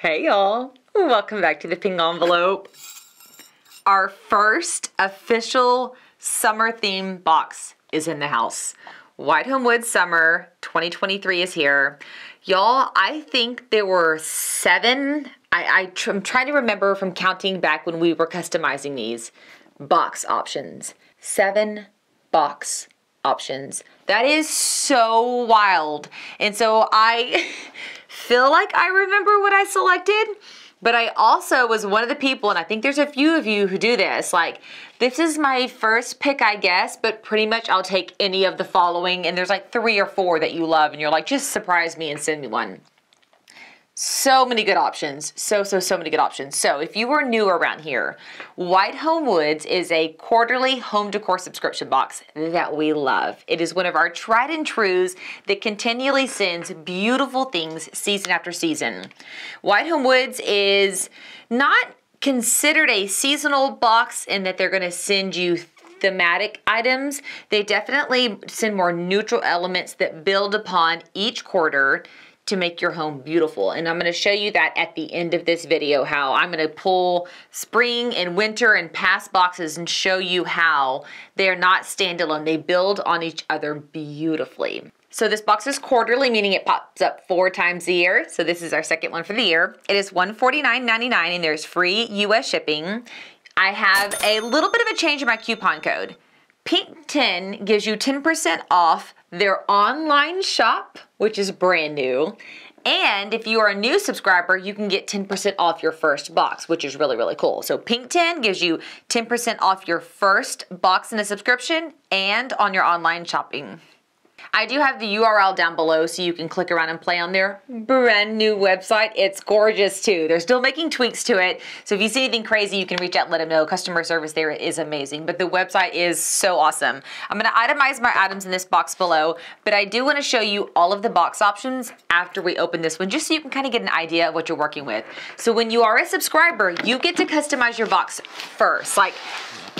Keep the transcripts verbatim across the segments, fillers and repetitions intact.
Hey y'all, welcome back to The Pink Envelope. Our first official summer theme box is in the house. White Home Woods Summer twenty twenty-three is here. Y'all, I think there were seven, I, I tr I'm trying to remember from counting back when we were customizing these, box options. Seven box options. That is so wild. And so I feel like I remember what I selected, but I also was one of the people, and I think there's a few of you who do this, like, this is my first pick, I guess, but pretty much I'll take any of the following, and there's like three or four that you love, and you're like, just surprise me and send me one. So many good options. So, so, so many good options. So if you are new around here, White Home Woods is a quarterly home decor subscription box that we love. It is one of our tried and trues that continually sends beautiful things season after season. White Home Woods is not considered a seasonal box in that they're going to send you thematic items. They definitely send more neutral elements that build upon each quarter to make your home beautiful. And I'm going to show you that at the end of this video, how I'm going to pull spring and winter and past boxes and show you how they're not standalone. They build on each other beautifully. So this box is quarterly, meaning it pops up four times a year. So this is our second one for the year. It is one forty-nine ninety-nine and there's free U S shipping. I have a little bit of a change in my coupon code. Pink ten gives you ten percent off their online shop, which is brand new. And if you are a new subscriber, you can get ten percent off your first box, which is really, really cool. So Pink ten gives you ten percent off your first box in a subscription and on your online shopping. I do have the U R L down below so you can click around and play on their brand new website. It's gorgeous too. They're still making tweaks to it. So if you see anything crazy, you can reach out and let them know. Customer service there is amazing, but the website is so awesome. I'm gonna itemize my items in this box below, but I do wanna show you all of the box options after we open this one, just so you can kind of get an idea of what you're working with. So when you are a subscriber, you get to customize your box first. Like,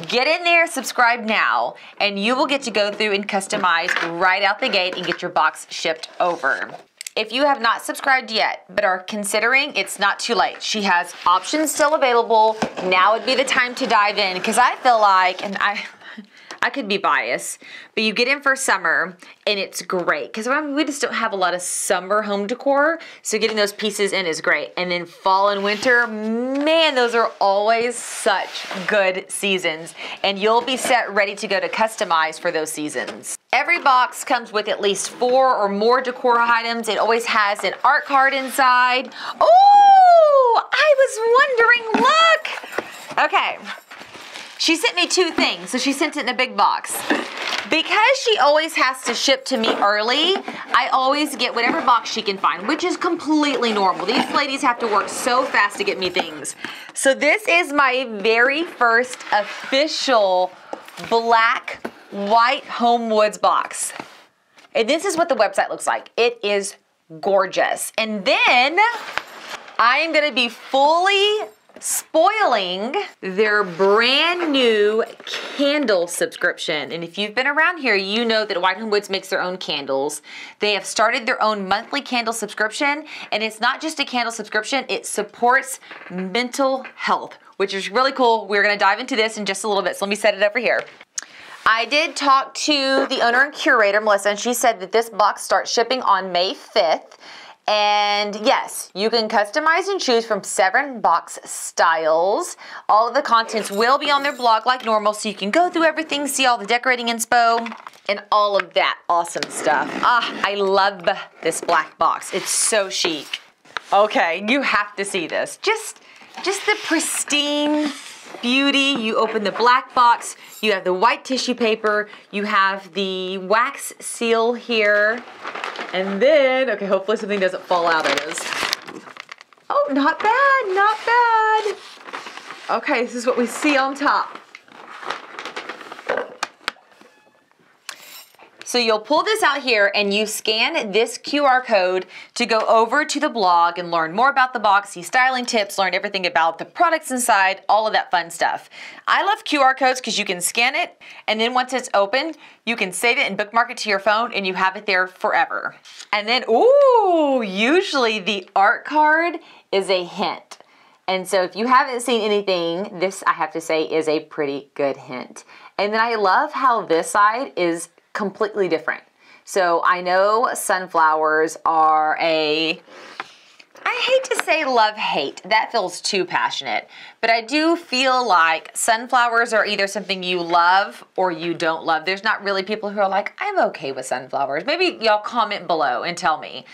get in there, subscribe now, and you will get to go through and customize right out the gate and get your box shipped over. If you have not subscribed yet, but are considering, it's not too late. She has options still available. Now would be the time to dive in, because I feel like, and I, I could be biased, but you get in for summer and it's great. Because we just don't have a lot of summer home decor, so getting those pieces in is great. And then fall and winter, man, those are always such good seasons. And you'll be set ready to go to customize for those seasons. Every box comes with at least four or more decor items. It always has an art card inside. Oh, I was wondering, look. Okay. She sent me two things, so she sent it in a big box. Because she always has to ship to me early, I always get whatever box she can find, which is completely normal. These ladies have to work so fast to get me things. So this is my very first official black, white Home Woods box. And this is what the website looks like. It is gorgeous. And then I am gonna be fully spoiling their brand new candle subscription. And if you've been around here, you know that White Home Woods makes their own candles. They have started their own monthly candle subscription, and it's not just a candle subscription, it supports mental health, which is really cool. We're gonna dive into this in just a little bit, so let me set it over here. I did talk to the owner and curator, Melissa, and she said that this box starts shipping on May fifth. And yes, you can customize and choose from seven box styles. All of the contents will be on their blog like normal, so you can go through everything, see all the decorating inspo, and all of that awesome stuff. Ah, I love this black box. It's so chic. Okay, you have to see this. Just, just the pristine beauty. You open the black box, you have the white tissue paper, you have the wax seal here. And then, okay, hopefully something doesn't fall out of this. Oh, not bad, not bad. Okay, this is what we see on top. So you'll pull this out here and you scan this Q R code to go over to the blog and learn more about the box, see styling tips, learn everything about the products inside, all of that fun stuff. I love Q R codes because you can scan it, and then once it's open, you can save it and bookmark it to your phone and you have it there forever. And then, ooh, usually the art card is a hint. And so if you haven't seen anything, this, I have to say, is a pretty good hint. And then I love how this side is completely different. So I know sunflowers are a, I hate to say love-hate, that feels too passionate, but I do feel like sunflowers are either something you love or you don't love. There's not really people who are like, I'm okay with sunflowers. Maybe y'all comment below and tell me.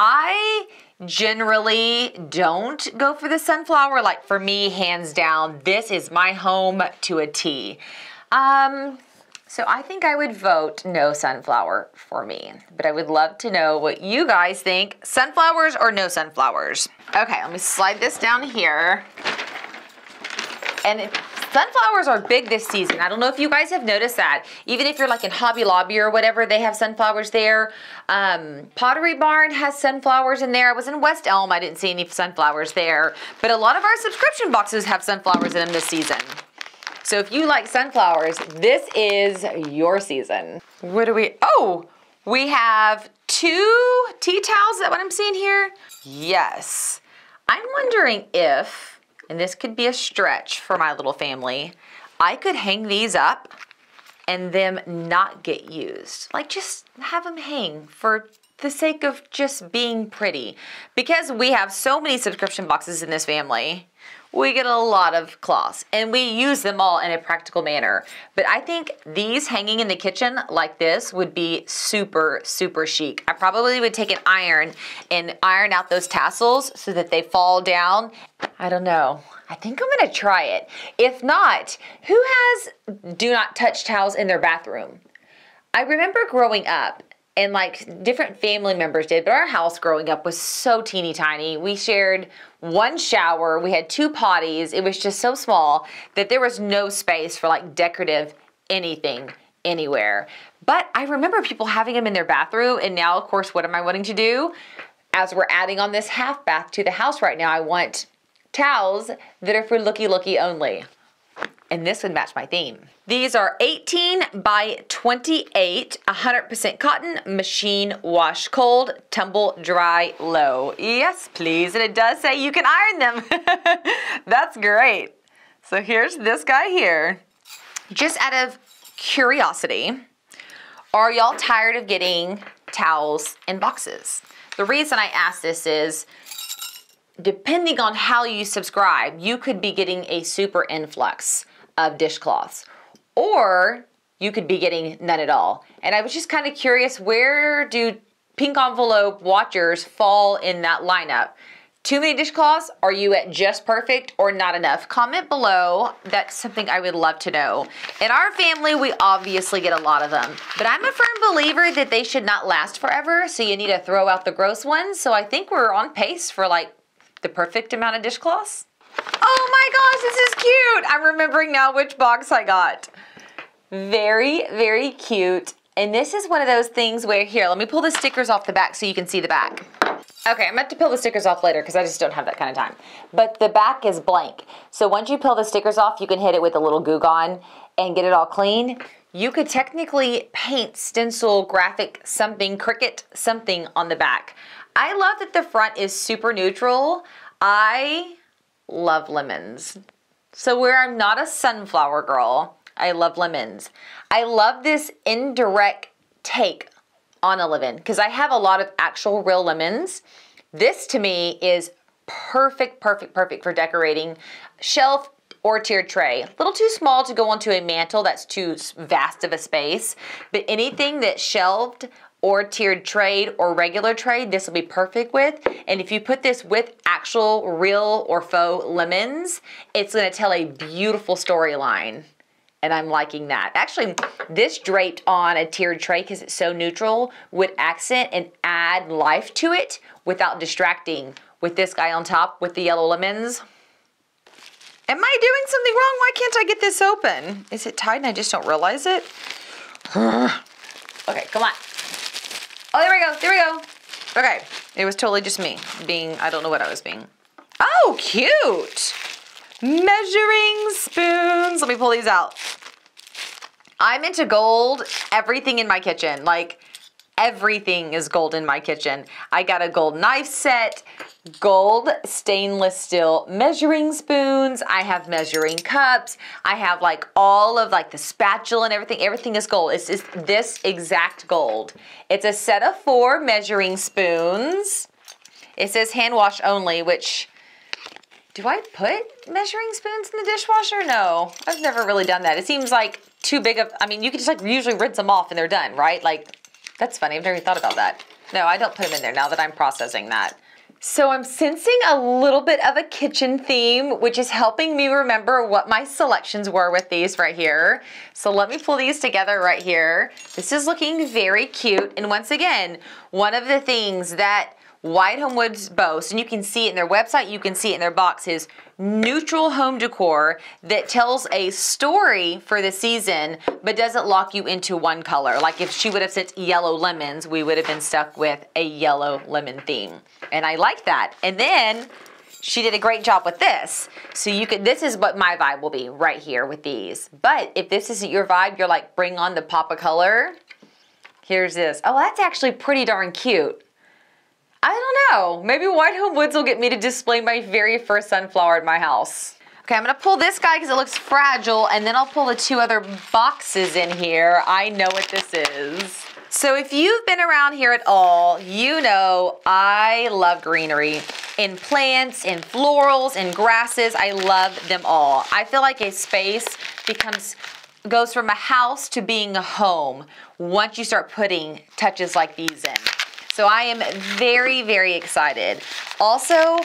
I generally don't go for the sunflower. Like for me, hands down, this is my home to a T. Um, so I think I would vote no sunflower for me, but I would love to know what you guys think. Sunflowers or no sunflowers? Okay, let me slide this down here. And it, sunflowers are big this season. I don't know if you guys have noticed that. Even if you're like in Hobby Lobby or whatever, they have sunflowers there. Um, Pottery Barn has sunflowers in there. I was in West Elm, I didn't see any sunflowers there. But a lot of our subscription boxes have sunflowers in them this season. So if you like sunflowers, this is your season. What do we, oh, we have two tea towels. Is that what I'm seeing here? Yes. I'm wondering if, and this could be a stretch for my little family, I could hang these up and them not get used. Like just have them hang for the sake of just being pretty. Because we have so many subscription boxes in this family, we get a lot of cloths and we use them all in a practical manner. But I think these hanging in the kitchen like this would be super, super chic. I probably would take an iron and iron out those tassels so that they fall down. I don't know. I think I'm gonna try it. If not, who has do not touch towels in their bathroom? I remember growing up, and like different family members did, but our house growing up was so teeny tiny. We shared one shower, we had two potties. It was just so small that there was no space for like decorative anything anywhere. But I remember people having them in their bathroom, and now of course, what am I wanting to do? As we're adding on this half bath to the house right now, I want towels that are for looky-looky only. And this would match my theme. These are eighteen by twenty-eight, one hundred percent cotton, machine wash cold, tumble dry low. Yes, please. And it does say you can iron them. That's great. So here's this guy here. Just out of curiosity, are y'all tired of getting towels in boxes? The reason I ask this is, depending on how you subscribe, you could be getting a super influx of dishcloths, or you could be getting none at all. And I was just kind of curious, where do Pink Envelope watchers fall in that lineup? Too many dishcloths? Are you at just perfect or not enough? Comment below. That's something I would love to know. In our family, we obviously get a lot of them, but I'm a firm believer that they should not last forever, so you need to throw out the gross ones. So I think we're on pace for like the perfect amount of dishcloths. Oh my gosh, this is cute. I'm remembering now which box I got. Very, very cute. And this is one of those things where, here, let me pull the stickers off the back so you can see the back. Okay, I'm gonna have to peel the stickers off later because I just don't have that kind of time. But the back is blank. So once you peel the stickers off, you can hit it with a little glue gun and get it all clean. You could technically paint, stencil, graphic, something, Cricut, something on the back. I love that the front is super neutral. I love lemons. So where I'm not a sunflower girl, I love lemons. I love this indirect take on a lemon because I have a lot of actual real lemons. This to me is perfect, perfect, perfect for decorating shelf or tiered tray. A little too small to go onto a mantle, that's too vast of a space, but anything that's shelved or tiered trade or regular trade, this will be perfect with. And if you put this with actual real or faux lemons, it's gonna tell a beautiful storyline. And I'm liking that. Actually, this draped on a tiered tray because it's so neutral would accent and add life to it without distracting, with this guy on top with the yellow lemons. Am I doing something wrong? Why can't I get this open? Is it tight and I just don't realize it? Okay, come on. Oh, there we go, there we go. Okay, it was totally just me being, I don't know what I was being. Oh, cute. Measuring spoons. Let me pull these out. I'm into gold, everything in my kitchen. Like, everything is gold in my kitchen. I got a gold knife set, gold stainless steel measuring spoons. I have measuring cups. I have like all of like the spatula and everything. Everything is gold. It's just this exact gold. It's a set of four measuring spoons. It says hand wash only, which, do I put measuring spoons in the dishwasher? No, I've never really done that. It seems like too big of, I mean, you can just like usually rinse them off and they're done, right? Like, that's funny, I've never thought about that. No, I don't put them in there now that I'm processing that. So I'm sensing a little bit of a kitchen theme, which is helping me remember what my selections were with these right here. So let me pull these together right here. This is looking very cute. And once again, one of the things that White Home Woods boasts, and you can see it in their website, you can see it in their box, is neutral home decor that tells a story for the season, but doesn't lock you into one color. Like if she would have sent yellow lemons, we would have been stuck with a yellow lemon theme. And I like that. And then she did a great job with this. So you could, this is what my vibe will be right here with these. But if this isn't your vibe, you're like, bring on the pop of color. Here's this. Oh, that's actually pretty darn cute. I don't know, maybe White Home Woods will get me to display my very first sunflower in my house. Okay, I'm gonna pull this guy because it looks fragile, and then I'll pull the two other boxes in here. I know what this is. So if you've been around here at all, you know I love greenery. In plants, in florals, in grasses, I love them all. I feel like a space becomes goes from a house to being a home once you start putting touches like these in. So I am very, very excited. Also,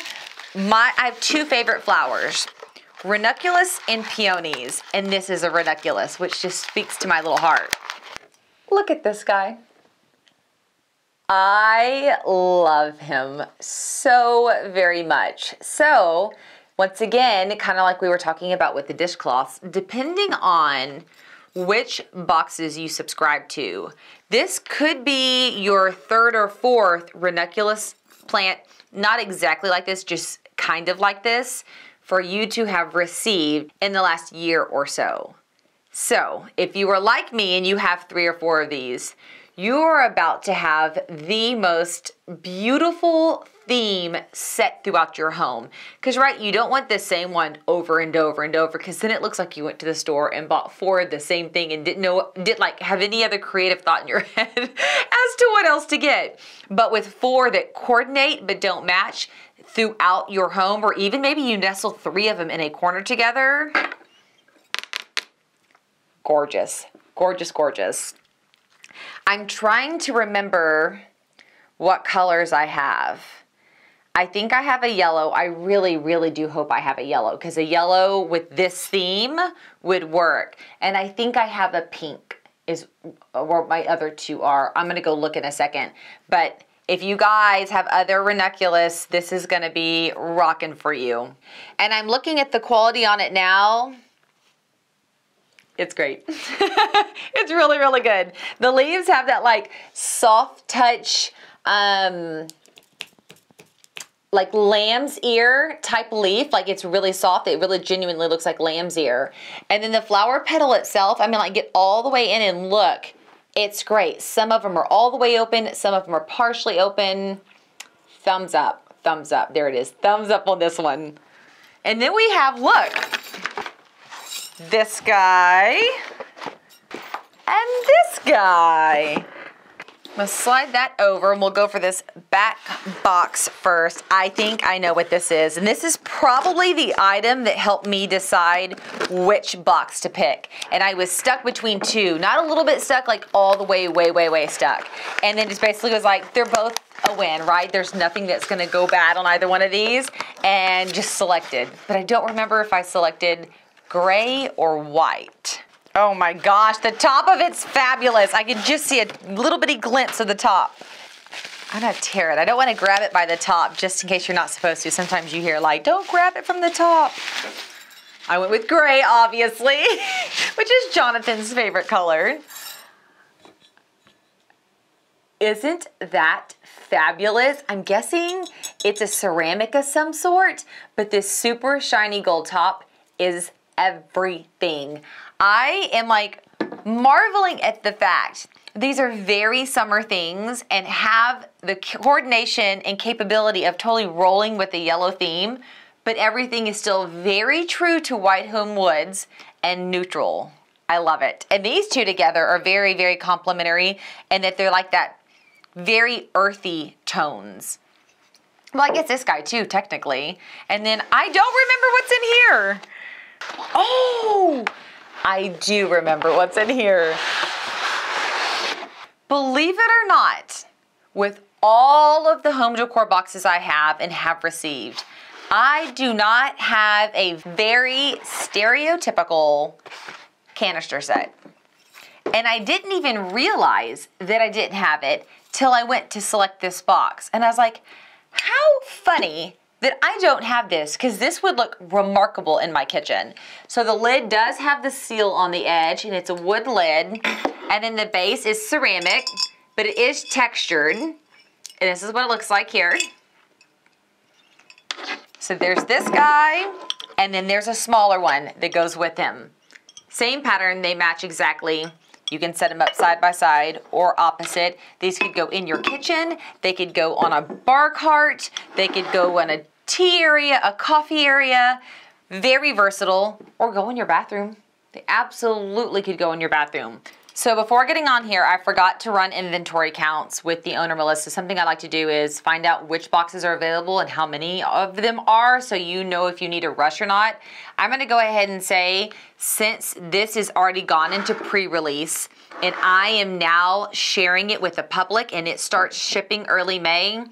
my I have two favorite flowers, ranunculus and peonies. And this is a ranunculus, which just speaks to my little heart. Look at this guy. I love him so very much. So once again, kind of like we were talking about with the dishcloths, depending on which boxes you subscribe to. This could be your third or fourth ranunculus plant, not exactly like this, just kind of like this, for you to have received in the last year or so. So if you are like me and you have three or four of these, you are about to have the most beautiful theme set throughout your home. Because, right, you don't want the same one over and over and over, because then it looks like you went to the store and bought four of the same thing and didn't know, didn't like have any other creative thought in your head as to what else to get. But with four that coordinate but don't match throughout your home, or even maybe you nestle three of them in a corner together. Gorgeous, gorgeous, gorgeous. I'm trying to remember what colors I have. I think I have a yellow. I really, really do hope I have a yellow, because a yellow with this theme would work. And I think I have a pink is where my other two are. I'm gonna go look in a second. But if you guys have other ranunculus, this is gonna be rocking for you. And I'm looking at the quality on it now. It's great. It's really, really good. The leaves have that like soft touch, um, like lamb's ear type leaf, like it's really soft. It really genuinely looks like lamb's ear. And then the flower petal itself, I mean, like get all the way in and look, it's great. Some of them are all the way open. Some of them are partially open. Thumbs up, thumbs up. There it is, thumbs up on this one. And then we have, look, this guy and this guy. I'm gonna slide that over and we'll go for this back box first. I think I know what this is. And this is probably the item that helped me decide which box to pick. And I was stuck between two, not a little bit stuck, like all the way, way, way, way stuck. And then just basically was like, they're both a win, right? There's nothing that's gonna go bad on either one of these, and just selected. But I don't remember if I selected gray or white. Oh my gosh, the top of it's fabulous. I can just see a little bitty glimpse of the top. I'm gonna tear it. I don't wanna grab it by the top, just in case you're not supposed to. Sometimes you hear like, don't grab it from the top. I went with gray, obviously, which is Jonathan's favorite color. Isn't that fabulous? I'm guessing it's a ceramic of some sort, but this super shiny gold top is everything. I am like marveling at the fact these are very summer things and have the coordination and capability of totally rolling with the yellow theme, but everything is still very true to White Home Woods and neutral. I love it. And these two together are very, very complementary, and that they're like that very earthy tones. Well, I guess this guy too, technically. And then I don't remember what's in here. Oh, I do remember what's in here. Believe it or not, with all of the home decor boxes I have and have received, I do not have a very stereotypical canister set. And I didn't even realize that I didn't have it till I went to select this box. And I was like, how funny that I don't have this, because this would look remarkable in my kitchen. So the lid does have the seal on the edge, and it's a wood lid. And then the base is ceramic, but it is textured. And this is what it looks like here. So there's this guy, and then there's a smaller one that goes with him. Same pattern, they match exactly. You can set them up side by side or opposite. These could go in your kitchen. They could go on a bar cart. They could go on a tea area, a coffee area. Very versatile. Or go in your bathroom. They absolutely could go in your bathroom. So before getting on here, I forgot to run inventory counts with the owner, Melissa. Something I like to do is find out which boxes are available and how many of them are, so you know if you need a rush or not. I'm gonna go ahead and say, since this is already gone into pre-release, and I am now sharing it with the public, and it starts shipping early May,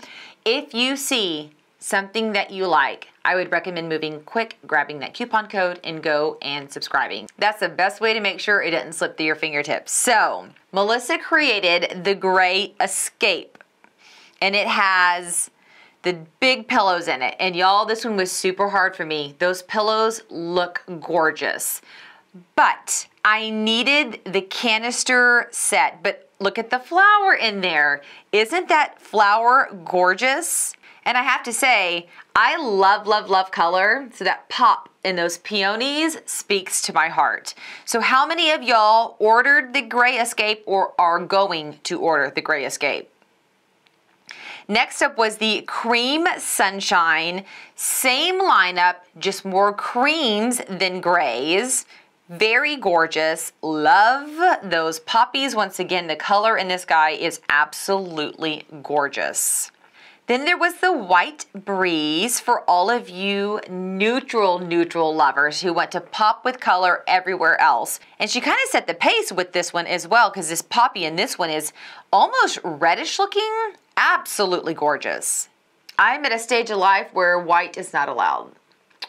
if you see something that you like, I would recommend moving quick, grabbing that coupon code, and go and subscribing. That's the best way to make sure it doesn't slip through your fingertips. So, Melissa created the gray Escape, and it has the big pillows in it. And y'all, this one was super hard for me. Those pillows look gorgeous. But I needed the canister set, but look at the flower in there. Isn't that flower gorgeous? And I have to say, I love, love, love color, so that pop in those peonies speaks to my heart. So how many of y'all ordered the gray Escape or are going to order the gray Escape? Next up was the Cream Sunshine, same lineup, just more creams than grays. Very gorgeous, love those poppies. Once again, the color in this guy is absolutely gorgeous. Then there was the White Breeze for all of you neutral, neutral lovers who want to pop with color everywhere else. And she kind of set the pace with this one as well, because this poppy in this one is almost reddish looking. Absolutely gorgeous. I'm at a stage of life where white is not allowed.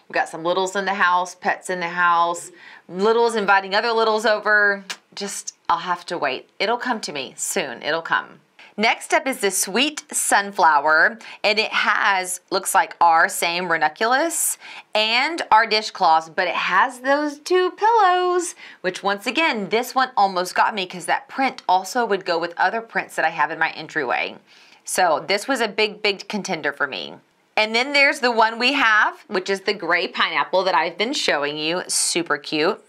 We've got some littles in the house, pets in the house, littles inviting other littles over. Just, I'll have to wait. It'll come to me soon. It'll come. Next up is the Sweet Sunflower, and it has, looks like our same ranunculus and our dishcloths, but it has those two pillows, which once again, this one almost got me because that print also would go with other prints that I have in my entryway. So this was a big, big contender for me. And then there's the one we have, which is the gray pineapple that I've been showing you, super cute.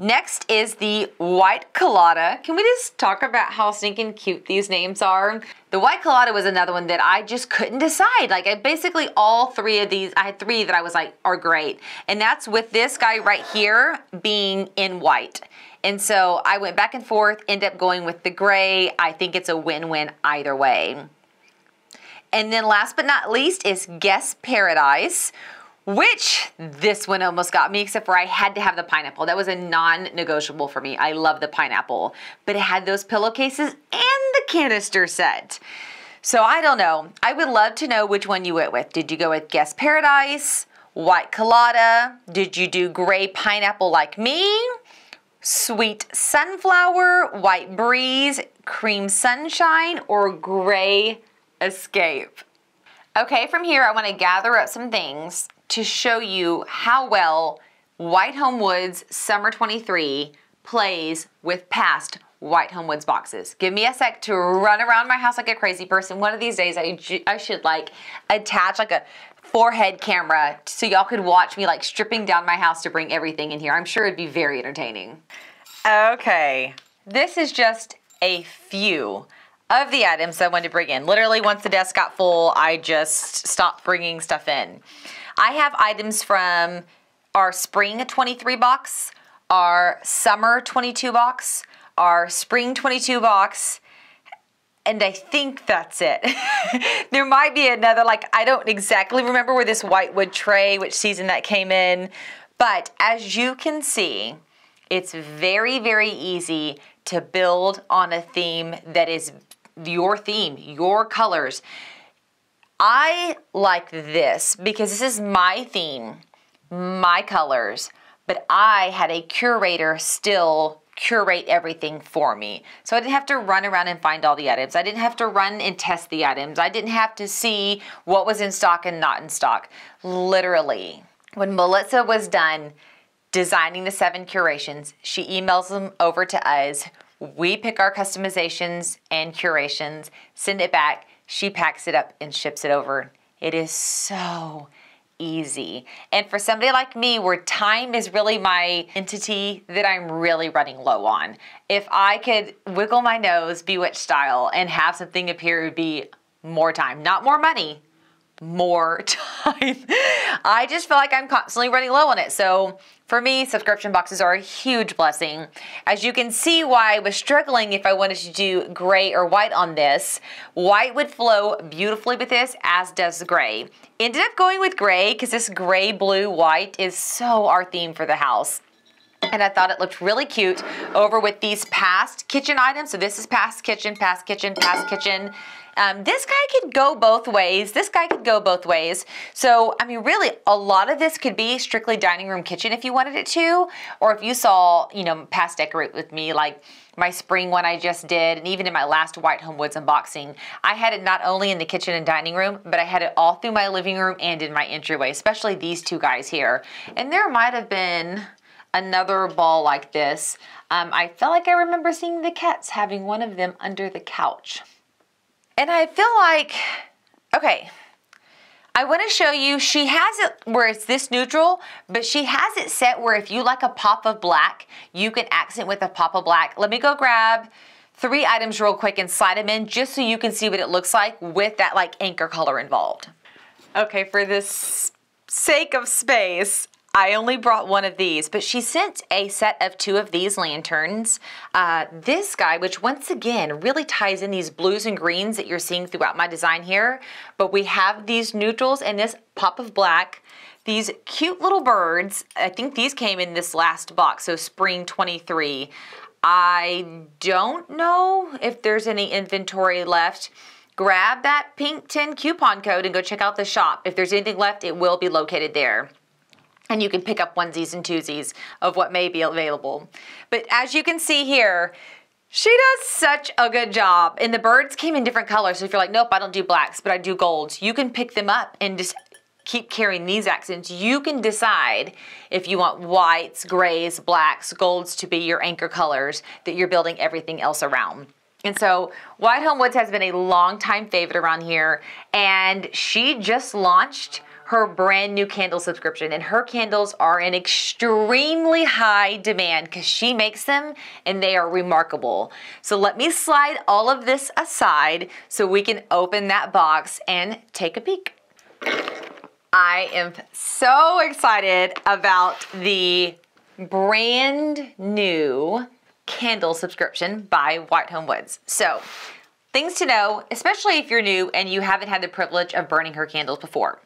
Next is the White Colada. Can we just talk about how stinking cute these names are? The White Colada was another one that I just couldn't decide. Like, I basically all three of these, I had three that I was like, are great. And that's with this guy right here being in white. And so I went back and forth, ended up going with the gray. I think it's a win-win either way. And then last but not least is Guess Paradise, which this one almost got me, except for I had to have the pineapple. That was a non-negotiable for me. I love the pineapple, but it had those pillowcases and the canister set. So I don't know. I would love to know which one you went with. Did you go with Guess Paradise, White Colada? Did you do gray pineapple like me? Sweet Sunflower, White Breeze, Cream Sunshine, or gray Escape? Okay, from here I want to gather up some things to show you how well White Home Woods Summer twenty-three plays with past White Home Woods boxes. Give me a sec to run around my house like a crazy person. One of these days I, I should like attach like a forehead camera so y'all could watch me like stripping down my house to bring everything in here. I'm sure it'd be very entertaining. Okay, this is just a few of the items I wanted to bring in. Literally once the desk got full, I just stopped bringing stuff in. I have items from our spring twenty-three box, our summer twenty-two box, our spring twenty-two box, and I think that's it. There might be another, like I don't exactly remember where this whitewood tray, which season that came in, but as you can see, it's very, very easy to build on a theme that is your theme, your colors. I like this because this is my theme, my colors, but I had a curator still curate everything for me. So I didn't have to run around and find all the items. I didn't have to run and test the items. I didn't have to see what was in stock and not in stock. Literally, when Melissa was done designing the seven curations, she emails them over to us. We pick our customizations and curations, send it back, she packs it up and ships it over. It is so easy. And for somebody like me where time is really my entity that I'm really running low on, if I could wiggle my nose Bewitched style and have something appear, it would be more time, not more money, more time. I just feel like I'm constantly running low on it. So for me, subscription boxes are a huge blessing. As you can see why I was struggling if I wanted to do gray or white on this. White would flow beautifully with this, as does gray. Ended up going with gray because this gray, blue, white is so our theme for the house. And I thought it looked really cute over with these past kitchen items. So this is past kitchen, past kitchen, past kitchen. Um, this guy could go both ways. This guy could go both ways. So, I mean, really, a lot of this could be strictly dining room kitchen if you wanted it to, or if you saw, you know, past decorate with me, like my spring one I just did, and even in my last White Home Woods unboxing, I had it not only in the kitchen and dining room, but I had it all through my living room and in my entryway, especially these two guys here. And there might have been another ball like this. Um, I felt like I remember seeing the cats having one of them under the couch. And I feel like, okay, I want to show you, she has it where it's this neutral, but she has it set where if you like a pop of black, you can accent with a pop of black. Let me go grab three items real quick and slide them in just so you can see what it looks like with that like anchor color involved. Okay, for the sake of space, I only brought one of these, but she sent a set of two of these lanterns. Uh, this guy, which once again, really ties in these blues and greens that you're seeing throughout my design here, but we have these neutrals and this pop of black, these cute little birds. I think these came in this last box, so spring twenty-three. I don't know if there's any inventory left. Grab that pink ten coupon code and go check out the shop. If there's anything left, it will be located there. And you can pick up onesies and twosies of what may be available. But as you can see here, she does such a good job. And the birds came in different colors. So if you're like, nope, I don't do blacks, but I do golds, you can pick them up and just keep carrying these accents. You can decide if you want whites, grays, blacks, golds to be your anchor colors that you're building everything else around. And so White Home Woods has been a longtime favorite around here. And she just launched her brand new candle subscription, and her candles are in extremely high demand because she makes them and they are remarkable. So let me slide all of this aside so we can open that box and take a peek. I am so excited about the brand new candle subscription by White Home Woods. So things to know, especially if you're new and you haven't had the privilege of burning her candles before.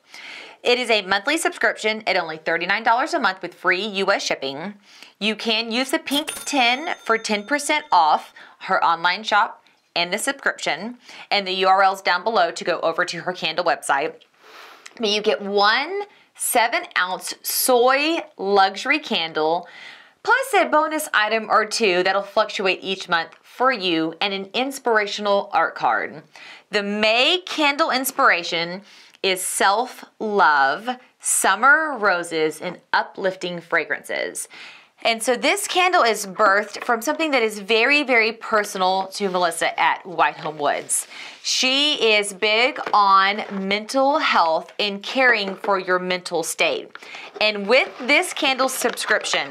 It is a monthly subscription at only thirty-nine dollars a month with free U S shipping. You can use the pink ten for ten percent off her online shop and the subscription, and the U R L's down below to go over to her candle website. But you get one seven ounce soy luxury candle, plus a bonus item or two that'll fluctuate each month for you, and an inspirational art card. The May candle inspiration is self-love, summer roses, and uplifting fragrances. And so this candle is birthed from something that is very, very personal to Melissa at White Home Woods. She is big on mental health and caring for your mental state. And with this candle subscription,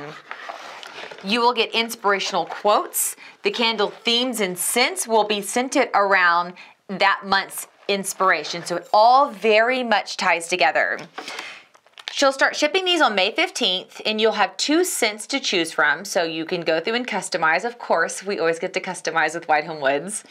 you will get inspirational quotes. The candle themes and scents will be scented around that month's inspiration. So it all very much ties together. She'll start shipping these on May fifteenth, and you'll have two scents to choose from, so you can go through and customize. Of course, we always get to customize with White Home Woods.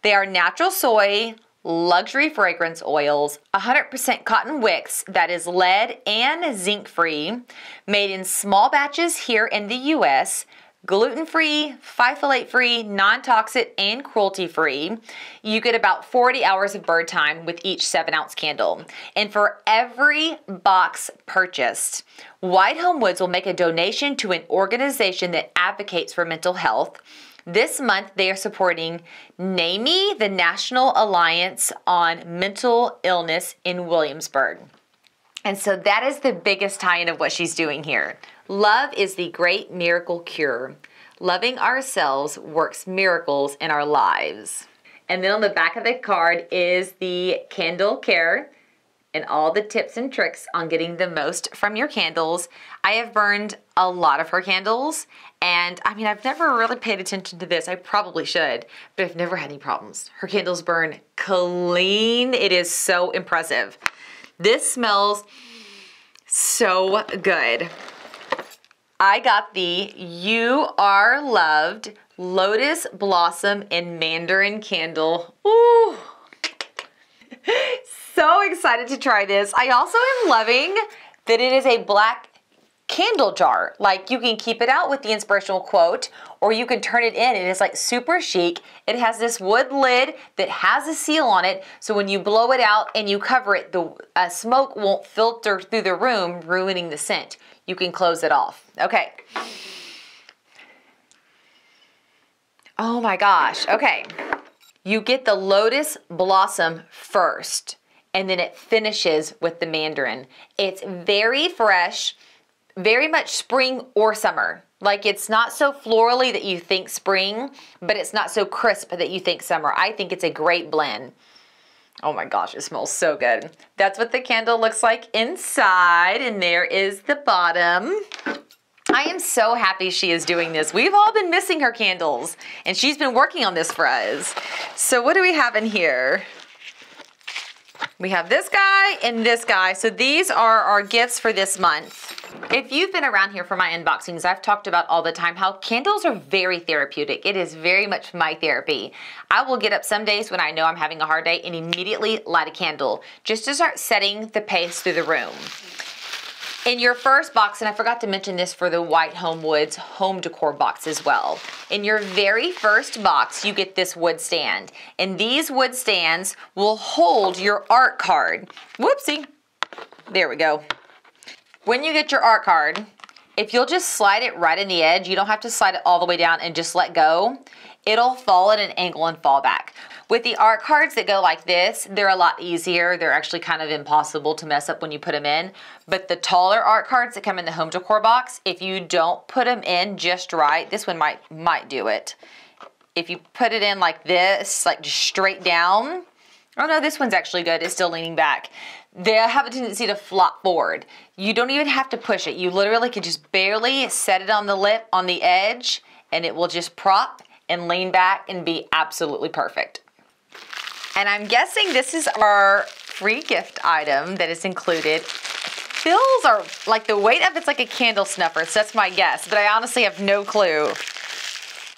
They are natural soy, luxury fragrance oils, one hundred percent cotton wicks that is lead and zinc-free, made in small batches here in the U S, gluten-free, phytolate-free, non-toxic, and cruelty-free. You get about forty hours of bird time with each seven ounce candle. And for every box purchased, White Home Woods will make a donation to an organization that advocates for mental health. This month, they are supporting NAMI, the National Alliance on Mental Illness in Williamsburg. And so that is the biggest tie-in of what she's doing here. Love is the great miracle cure. Loving ourselves works miracles in our lives. And then on the back of the card is the candle care and all the tips and tricks on getting the most from your candles. I have burned a lot of her candles, and I mean, I've never really paid attention to this. I probably should, but I've never had any problems. Her candles burn clean. It is so impressive. This smells so good. I got the You Are Loved Lotus Blossom and Mandarin Candle. Ooh. So excited to try this. I also am loving that it is a black candle jar. Like, you can keep it out with the inspirational quote, or you can turn it in, and it's like super chic. It has this wood lid that has a seal on it, so when you blow it out and you cover it, the uh, smoke won't filter through the room, ruining the scent. You can close it off. Okay. Oh my gosh. Okay. You get the lotus blossom first, and then it finishes with the mandarin. It's very fresh, very much spring or summer. Like, it's not so florally that you think spring, but it's not so crisp that you think summer. I think it's a great blend. Oh my gosh, it smells so good. That's what the candle looks like inside, and there is the bottom. I am so happy she is doing this. We've all been missing her candles, and she's been working on this for us. So what do we have in here? We have this guy and this guy. So these are our gifts for this month. If you've been around here for my unboxings, I've talked about all the time how candles are very therapeutic. It is very much my therapy. I will get up some days when I know I'm having a hard day and immediately light a candle just to start setting the pace through the room. In your first box, and I forgot to mention this for the White Home Woods home decor box as well. In your very first box, you get this wood stand. And these wood stands will hold your art card. Whoopsie. There we go. When you get your art card, if you'll just slide it right in the edge, you don't have to slide it all the way down and just let go, it'll fall at an angle and fall back. With the art cards that go like this, they're a lot easier. They're actually kind of impossible to mess up when you put them in. But the taller art cards that come in the home decor box, if you don't put them in just right, this one might, might do it. If you put it in like this, like just straight down, oh no, this one's actually good. It's still leaning back. They have a tendency to flop forward. You don't even have to push it. You literally can just barely set it on the lip, on the edge, and it will just prop and lean back and be absolutely perfect. And I'm guessing this is our free gift item that is included. Fills are, like, the weight of it's like a candle snuffer, so that's my guess, but I honestly have no clue.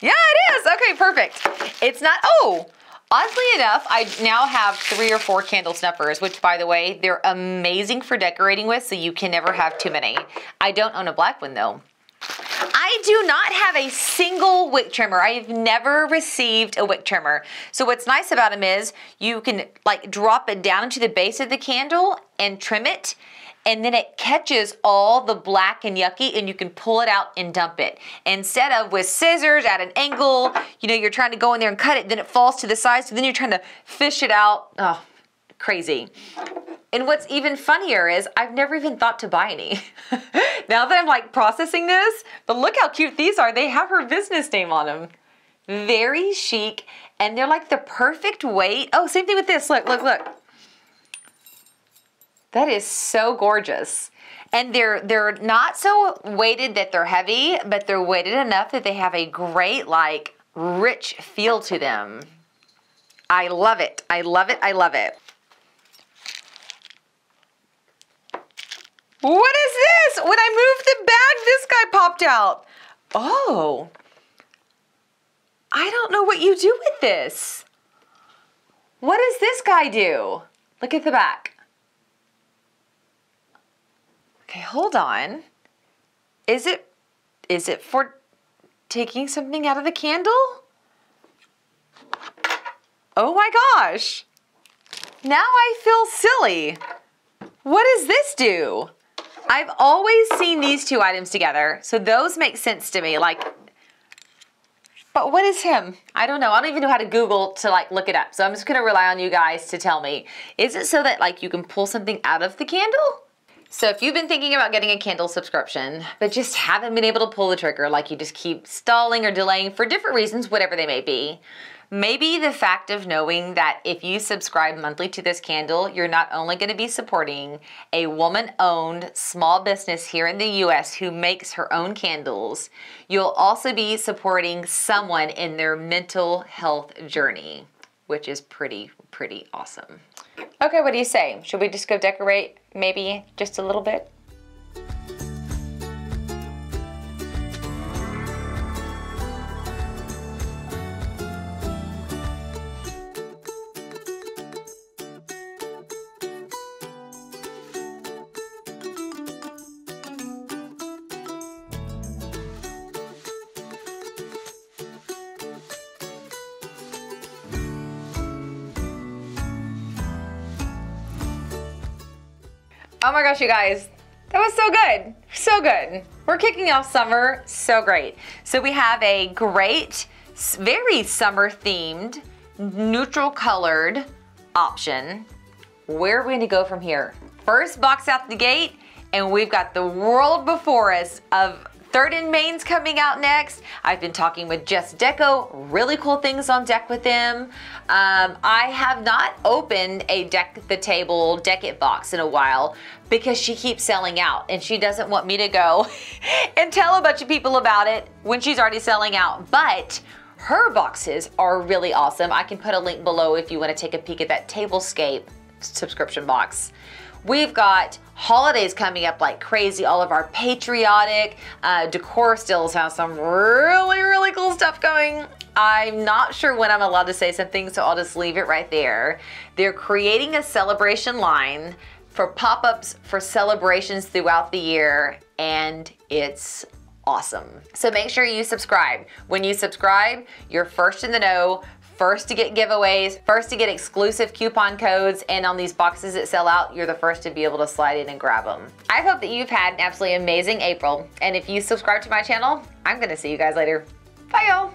Yeah, it is, okay, perfect. It's not, oh, oddly enough, I now have three or four candle snuffers, which, by the way, they're amazing for decorating with, so you can never have too many. I don't own a black one, though. I do not have a single wick trimmer. I have never received a wick trimmer. So what's nice about them is you can, like, drop it down into the base of the candle and trim it, and then it catches all the black and yucky, and you can pull it out and dump it. Instead of with scissors at an angle, you know, you're trying to go in there and cut it, then it falls to the side, so then you're trying to fish it out. Oh, crazy. And what's even funnier is I've never even thought to buy any. Now that I'm like processing this, but look how cute these are. They have her business name on them. Very chic, and they're like the perfect weight. Oh, same thing with this, look, look, look. That is so gorgeous. And they're, they're not so weighted that they're heavy, but they're weighted enough that they have a great, like, rich feel to them. I love it, I love it, I love it. What is this? When I moved the bag, this guy popped out. Oh, I don't know what you do with this. What does this guy do? Look at the back. Okay, hold on. Is it, is it for taking something out of the candle? Oh my gosh. Now I feel silly. What does this do? I've always seen these two items together, so those make sense to me. Like, but what is him? I don't know. I don't even know how to Google to like look it up. So I'm just gonna rely on you guys to tell me. Is it so that like you can pull something out of the candle? So if you've been thinking about getting a Kindle subscription, but just haven't been able to pull the trigger, like you just keep stalling or delaying for different reasons, whatever they may be, maybe the fact of knowing that if you subscribe monthly to this Kindle, you're not only going to be supporting a woman-owned small business here in the U S who makes her own candles, you'll also be supporting someone in their mental health journey, which is pretty, pretty awesome. Okay, what do you say? Should we just go decorate maybe just a little bit? Oh my gosh, you guys, that was so good, so good. We're kicking off summer, so great. So we have a great, very summer themed, neutral colored option. Where are we gonna go from here? First box out the gate, and we've got the world before us of Third and Main's coming out next. I've been talking with Jess Deco, really cool things on deck with them. Um, I have not opened a Deck the Table, Deck It box in a while because she keeps selling out and she doesn't want me to go and tell a bunch of people about it when she's already selling out. But her boxes are really awesome. I can put a link below if you want to take a peek at that Tablescape subscription box. We've got holidays coming up like crazy, all of our patriotic, uh, decor stills have some really, really cool stuff going. I'm not sure when I'm allowed to say something, so I'll just leave it right there. They're creating a celebration line for pop-ups for celebrations throughout the year, and it's awesome. So make sure you subscribe. When you subscribe, you're first in the know, first to get giveaways, first to get exclusive coupon codes, and on these boxes that sell out, you're the first to be able to slide in and grab them. I hope that you've had an absolutely amazing April, and if you subscribe to my channel, I'm gonna see you guys later. Bye, y'all.